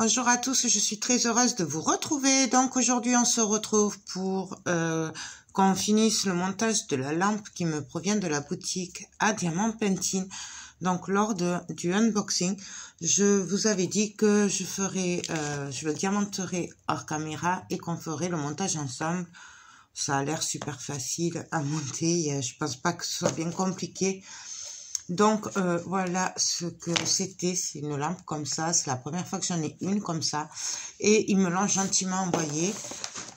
Bonjour à tous, je suis très heureuse de vous retrouver. Donc aujourd'hui on se retrouve pour qu'on finisse le montage de la lampe qui me provient de la boutique A Diamond Painting. Donc lors du unboxing, je vous avais dit que je le diamanterai hors caméra et qu'on ferait le montage ensemble. Ça a l'air super facile à monter, je pense pas que ce soit bien compliqué. Donc voilà ce que c'était, c'est une lampe comme ça, c'est la première fois que j'en ai une comme ça et ils me l'ont gentiment envoyée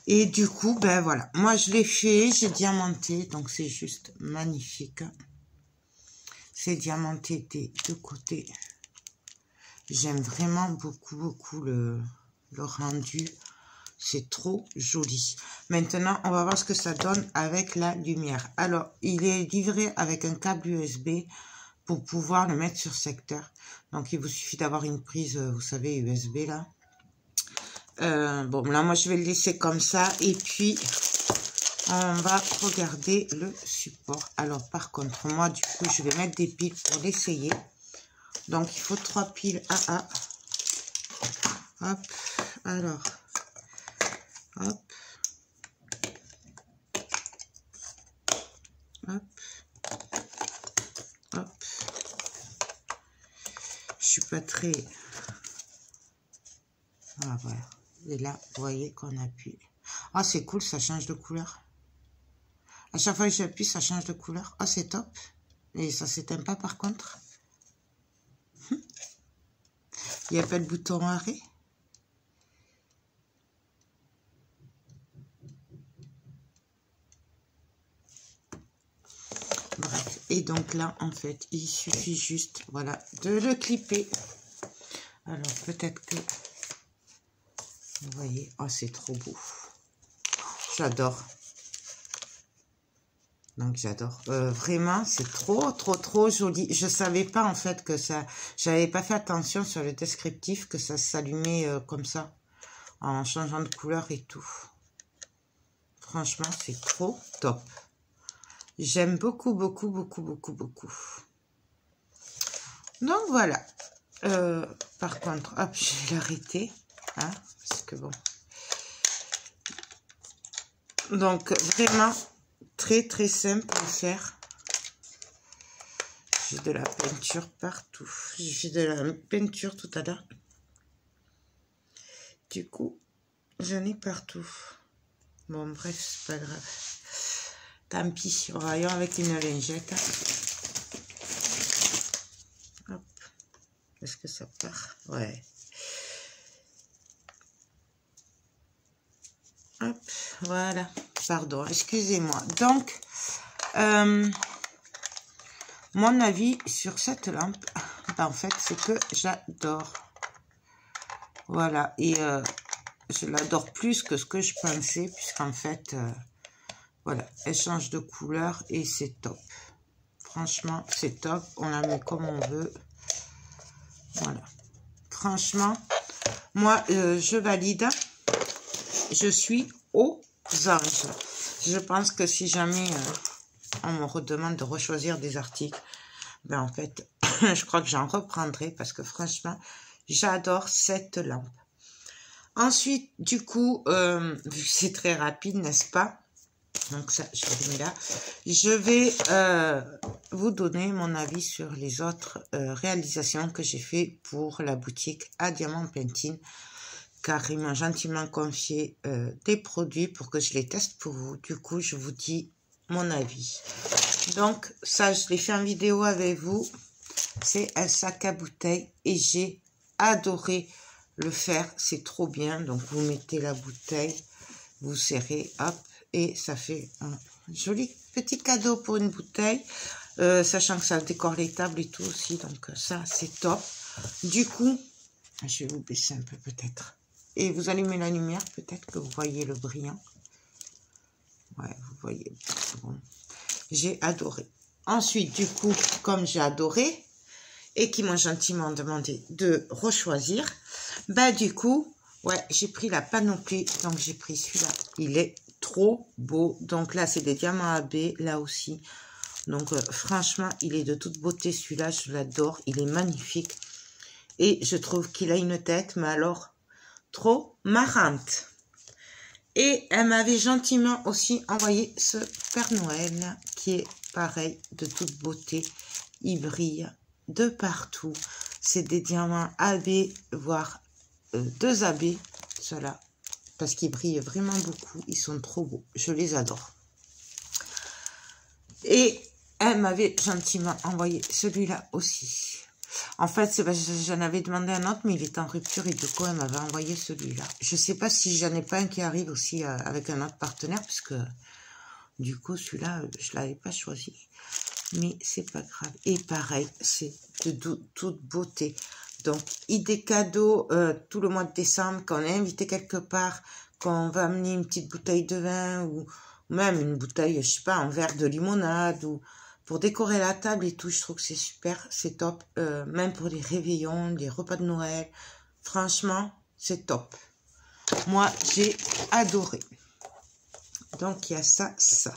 et du coup ben voilà, moi je l'ai fait, j'ai diamanté, donc c'est juste magnifique, c'est diamanté des deux côtés, j'aime vraiment beaucoup le rendu, c'est trop joli. Maintenant on va voir ce que ça donne avec la lumière. Alors il est livré avec un câble USB pour pouvoir le mettre sur secteur. Donc il vous suffit d'avoir une prise, vous savez, USB là. Bon là moi je vais le laisser comme ça et puis on va regarder le support. Alors par contre moi du coup je vais mettre des piles pour l'essayer. Donc il faut 3 piles AA. Hop, alors hop. Hop. Hop. Je suis pas très... Ah, voilà. Et là, vous voyez qu'on appuie. Ah, c'est cool, ça change de couleur. À chaque fois que j'appuie, ça change de couleur. Ah, c'est top. Et ça s'éteint pas, par contre. Il n'y a pas de bouton arrêt. Et donc là, en fait, il suffit juste, voilà, de le clipper. Alors, peut-être que... Vous voyez, oh, c'est trop beau. J'adore. Donc, j'adore. Vraiment, c'est trop joli. Je savais pas, en fait, que ça... J'avais pas fait attention sur le descriptif, que ça s'allumait comme ça, en changeant de couleur et tout. Franchement, c'est trop top. J'aime beaucoup. Donc voilà. Par contre, hop, je vais l'arrêter. Hein, parce que bon. Donc vraiment, très simple à faire. J'ai de la peinture partout. J'ai fait de la peinture tout à l'heure. Du coup, j'en ai partout. Bon, bref, c'est pas grave. Tant pis, on va y aller avec une lingette. Hop. Est-ce que ça part? Ouais. Hop, voilà. Pardon, excusez-moi. Donc, mon avis sur cette lampe, ben, en fait, c'est que j'adore. Voilà, et je l'adore plus que ce que je pensais, puisqu'en fait... Voilà, elle change de couleur et c'est top. Franchement, c'est top. On la met comme on veut. Voilà. Franchement, moi, je valide. Je suis aux anges. Je pense que si jamais on me redemande de rechoisir des articles, ben en fait, je crois que j'en reprendrai parce que franchement, j'adore cette lampe. Ensuite, du coup, vu que c'est très rapide, n'est-ce pas ? Donc ça, je le mets là. Je vais vous donner mon avis sur les autres réalisations que j'ai fait pour la boutique A Diamond Painting, car ils m'ont gentiment confié des produits pour que je les teste pour vous. Du coup, je vous dis mon avis. Donc ça, je l'ai fait en vidéo avec vous. C'est un sac à bouteille et j'ai adoré le faire. C'est trop bien. Donc vous mettez la bouteille, vous serrez, hop. Et ça fait un joli petit cadeau pour une bouteille, sachant que ça décore les tables et tout aussi. Donc ça, c'est top. Du coup, je vais vous baisser un peu peut-être. Et vous allumez la lumière, peut-être que vous voyez le brillant. Ouais, vous voyez. Bon. J'ai adoré. Ensuite, du coup, comme j'ai adoré, et qu'ils m'ont gentiment demandé de rechoisir, bah du coup, ouais, j'ai pris la panoplie. Donc j'ai pris celui-là. Il est trop beau. Donc là, c'est des diamants AB, là aussi. Donc franchement, il est de toute beauté celui-là. Je l'adore. Il est magnifique. Et je trouve qu'il a une tête, mais alors trop marrante. Et elle m'avait gentiment aussi envoyé ce Père Noël qui est pareil, de toute beauté. Il brille de partout. C'est des diamants AB, voire 2 AB, ceux-là, parce qu'ils brillent vraiment beaucoup. Ils sont trop beaux. Je les adore. Et elle m'avait gentiment envoyé celui-là aussi. En fait, c'est parce que j'en avais demandé un autre, mais il est en rupture et du coup, elle m'avait envoyé celui-là. Je ne sais pas si j'en ai pas un qui arrive aussi avec un autre partenaire, parce que du coup, celui-là, je ne l'avais pas choisi. Mais c'est pas grave. Et pareil, c'est de toute beauté. Donc, idée cadeau, tout le mois de décembre, quand on est invité quelque part, quand on va amener une petite bouteille de vin ou même une bouteille, je sais pas, un verre de limonade ou pour décorer la table et tout, je trouve que c'est super, c'est top. Même pour les réveillons, les repas de Noël, franchement, c'est top. Moi, j'ai adoré. Donc, il y a ça, ça.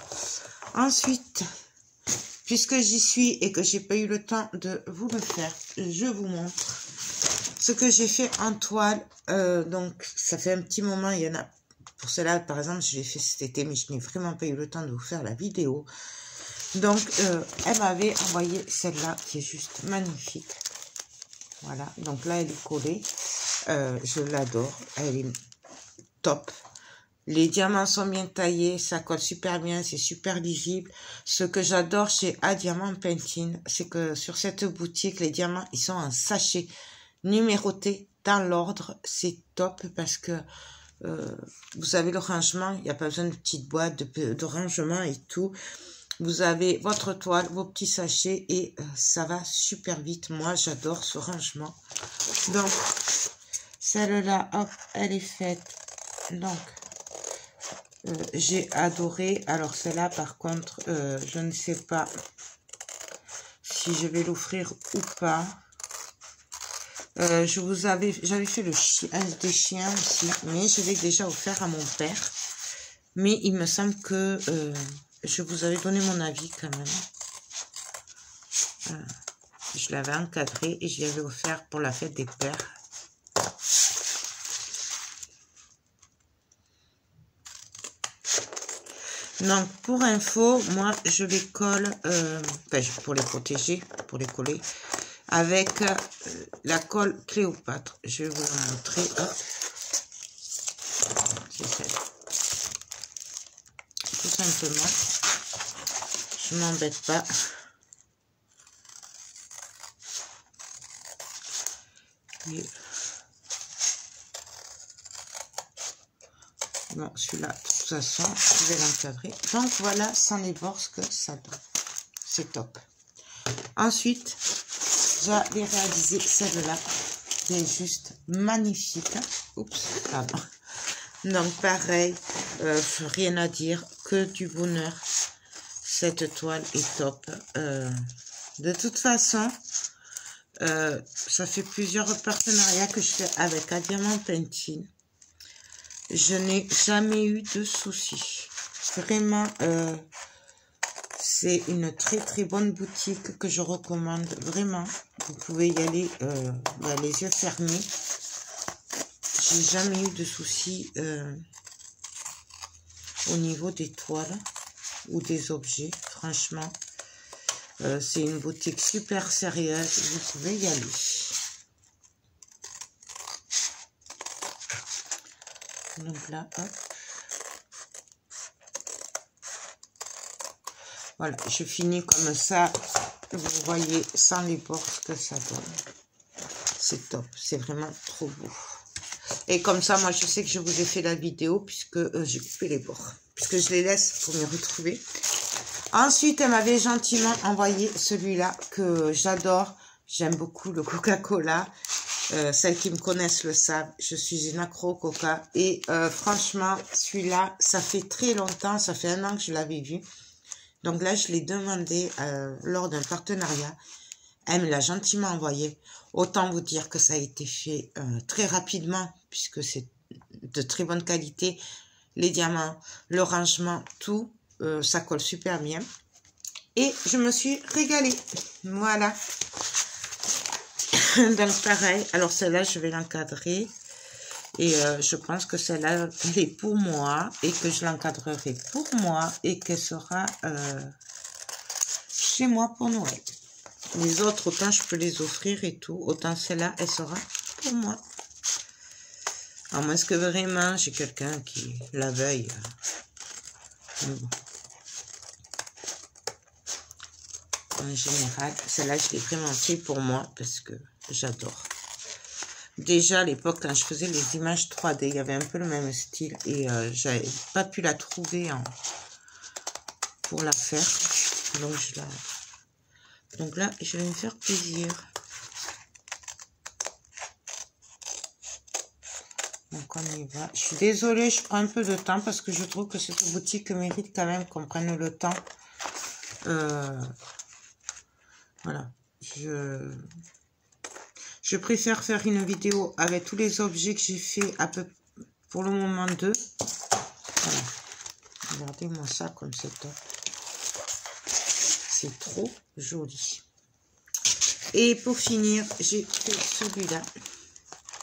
Ensuite, puisque j'y suis et que j'ai pas eu le temps de vous le faire, je vous montre ce que j'ai fait en toile. Donc, ça fait un petit moment, il y en a. Pour cela, par exemple, je l'ai fait cet été, mais je n'ai vraiment pas eu le temps de vous faire la vidéo. Donc, elle m'avait envoyé celle-là, qui est juste magnifique. Voilà, donc là, elle est collée. Je l'adore, elle est top. Les diamants sont bien taillés, ça colle super bien, c'est super lisible. Ce que j'adore chez A Diamond Painting, c'est que sur cette boutique, les diamants, ils sont en sachet numéroté dans l'ordre. C'est top parce que vous avez le rangement, il n'y a pas besoin de petites boîtes, de rangement et tout. Vous avez votre toile, vos petits sachets et ça va super vite. Moi, j'adore ce rangement. Donc, celle-là, hop, elle est faite. Donc, j'ai adoré. Alors, celle-là, par contre, je ne sais pas si je vais l'offrir ou pas. J'avais fait le des chiens aussi, mais je l'ai déjà offert à mon père. Mais il me semble que... je vous avais donné mon avis quand même. Je l'avais encadré et je l'avais offert pour la fête des pères. Donc, pour info, moi, je les colle, pour les protéger, pour les coller, avec la colle Cléopâtre. Je vais vous la montrer. Hop. C'est celle-là. Tout simplement. Je m'embête pas. Bon, celui-là, de toute façon, je vais l'encadrer. Donc voilà, sans les bords, que ça donne. C'est top. Ensuite, j'avais réalisé celle-là, qui est juste magnifique. Oups, pardon. Donc pareil, rien à dire, que du bonheur. Cette toile est top. De toute façon, ça fait plusieurs partenariats que je fais avec A Diamond Painting. Je n'ai jamais eu de soucis. Vraiment, c'est une très très bonne boutique que je recommande. Vraiment, vous pouvez y aller les yeux fermés. J'ai jamais eu de soucis au niveau des toiles ou des objets, franchement. C'est une boutique super sérieuse, vous pouvez y aller. Donc là, hop. Voilà, je finis comme ça. Vous voyez sans les bords ce que ça donne. C'est top, c'est vraiment trop beau. Et comme ça, moi, je sais que je vous ai fait la vidéo puisque j'ai coupé les bords. Puisque je les laisse pour me retrouver. Ensuite, elle m'avait gentiment envoyé celui-là que j'adore. J'aime beaucoup le Coca-Cola. Celles qui me connaissent le savent. Je suis une accro au Coca. Et franchement, celui-là, ça fait très longtemps. Ça fait 1 an que je l'avais vu. Donc là, je l'ai demandé lors d'un partenariat. Elle me l'a gentiment envoyé. Autant vous dire que ça a été fait très rapidement puisque c'est de très bonne qualité. Les diamants, le rangement, tout, ça colle super bien. Et je me suis régalée. Voilà. Donc, pareil. Alors, celle-là, je vais l'encadrer. Et je pense que celle-là, elle est pour moi et que je l'encadrerai pour moi et qu'elle sera chez moi pour Noël. Les autres, autant je peux les offrir et tout, autant celle-là, elle sera pour moi. À moins que vraiment, j'ai quelqu'un qui la veuille. En général, celle-là, je l'ai vraiment fait pour moi parce que j'adore. Déjà à l'époque, quand je faisais les images 3D, il y avait un peu le même style et j'avais pas pu la trouver pour la faire. Donc, donc là, je vais me faire plaisir. Donc on y va. Je suis désolée, je prends un peu de temps parce que je trouve que cette boutique mérite quand même qu'on prenne le temps. Voilà. Je préfère faire une vidéo avec tous les objets que j'ai fait à peu, pour le moment 2. Voilà. Regardez-moi ça comme c'est top. C'est trop joli. Et pour finir, j'ai fait celui-là.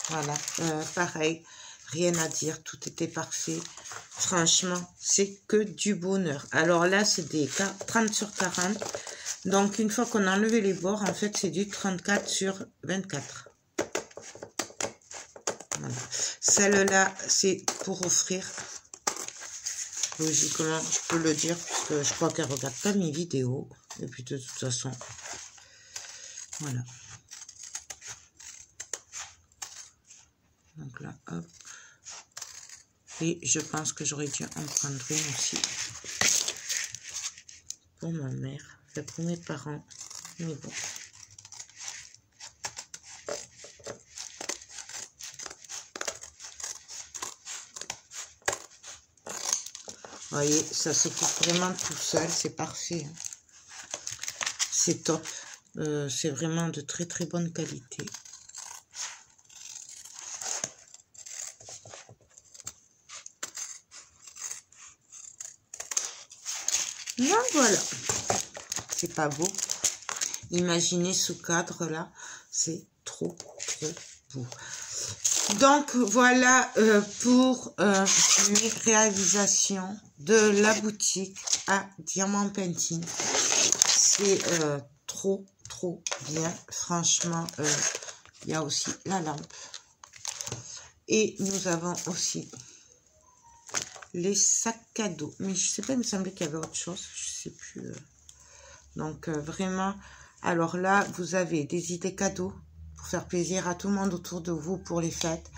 Voilà, pareil. Rien à dire, tout était parfait. Franchement, c'est que du bonheur. Alors là, c'est des 30 sur 40. Donc, une fois qu'on a enlevé les bords, en fait, c'est du 34 sur 24. Voilà. Celle-là, c'est pour offrir. Logiquement, je peux le dire, puisque je crois qu'elle ne regarde pas mes vidéos. Et puis, de toute façon, voilà. Donc là, hop. Et je pense que j'aurais dû en prendre une aussi. Pour ma mère. Pour mes parents, mais bon. Vous voyez, ça se coupe vraiment tout seul, c'est parfait. C'est top. C'est vraiment de très très bonne qualité. Donc voilà. C'est pas beau. Imaginez ce cadre-là. C'est trop, trop beau. Donc, voilà pour mes réalisations de la boutique à Diamond Painting. C'est trop, trop bien. Franchement, il y a aussi la lampe. Et nous avons aussi les sacs à dos. Mais je sais pas, il me semblait qu'il y avait autre chose. Je sais plus... Donc, vraiment, alors là, vous avez des idées cadeaux pour faire plaisir à tout le monde autour de vous pour les fêtes.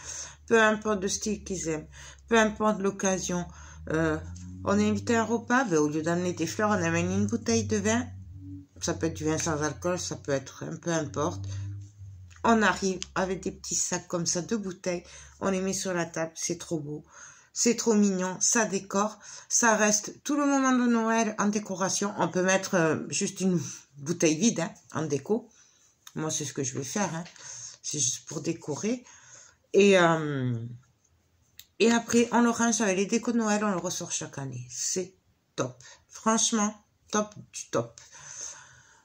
Peu importe le style qu'ils aiment, peu importe l'occasion. On est invité à un repas, ben, au lieu d'amener des fleurs, on amène une bouteille de vin. Ça peut être du vin sans alcool, ça peut être un peu importe. On arrive avec des petits sacs comme ça, de bouteilles. On les met sur la table, c'est trop beau. C'est trop mignon, ça décore, ça reste tout le moment de Noël en décoration. On peut mettre juste une bouteille vide hein, en déco. Moi, c'est ce que je vais faire. Hein. C'est juste pour décorer. Et après, on le range avec les décos de Noël, on le ressort chaque année. C'est top. Franchement, top du top.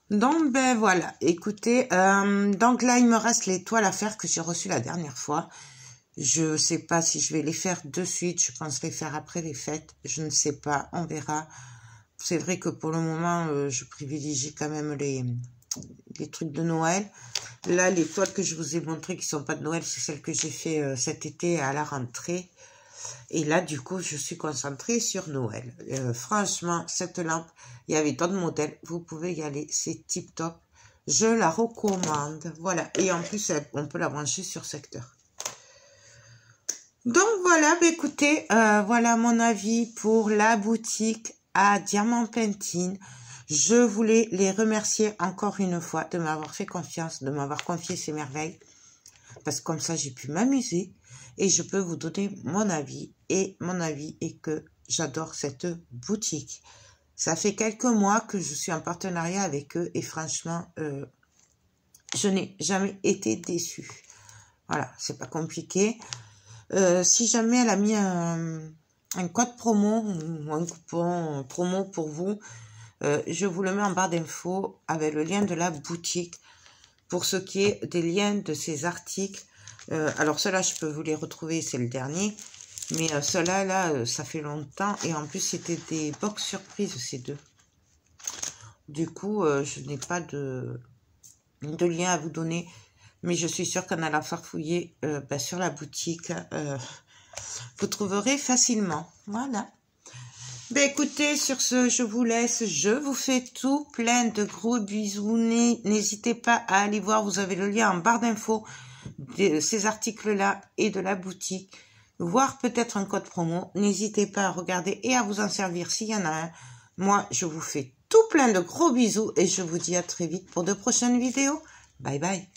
Donc, ben voilà. Écoutez, donc là, il me reste les toiles à faire que j'ai reçues la dernière fois. Je sais pas si je vais les faire de suite. Je pense les faire après les fêtes. Je ne sais pas. On verra. C'est vrai que pour le moment, je privilégie quand même les trucs de Noël. Là, les toiles que je vous ai montrées qui sont pas de Noël, c'est celles que j'ai fait cet été à la rentrée. Et là, du coup, je suis concentrée sur Noël. Franchement, cette lampe, il y avait tant de modèles. Vous pouvez y aller. C'est tip top. Je la recommande. Voilà. Et en plus, on peut la brancher sur secteur. Donc voilà, bah écoutez, voilà mon avis pour la boutique à Diamond Painting. Je voulais les remercier encore une fois de m'avoir fait confiance, de m'avoir confié ces merveilles. Parce que comme ça, j'ai pu m'amuser et je peux vous donner mon avis. Et mon avis est que j'adore cette boutique. Ça fait quelques mois que je suis en partenariat avec eux et franchement, je n'ai jamais été déçue. Voilà, c'est pas compliqué. Si jamais elle a mis un code promo ou un coupon promo pour vous, je vous le mets en barre d'infos avec le lien de la boutique pour ce qui est des liens de ces articles. Alors ceux-là, je peux vous les retrouver, c'est le dernier. Mais ceux-là, là, ça fait longtemps. Et en plus, c'était des box surprises, ces deux. Du coup, je n'ai pas de lien à vous donner. Mais je suis sûre qu'en allant farfouiller sur la boutique, vous trouverez facilement. Voilà. Ben écoutez, sur ce, je vous laisse. Je vous fais tout plein de gros bisous. N'hésitez pas à aller voir. Vous avez le lien en barre d'infos de ces articles-là et de la boutique. Voire peut-être un code promo. N'hésitez pas à regarder et à vous en servir s'il y en a un. Moi, je vous fais tout plein de gros bisous et je vous dis à très vite pour de prochaines vidéos. Bye bye.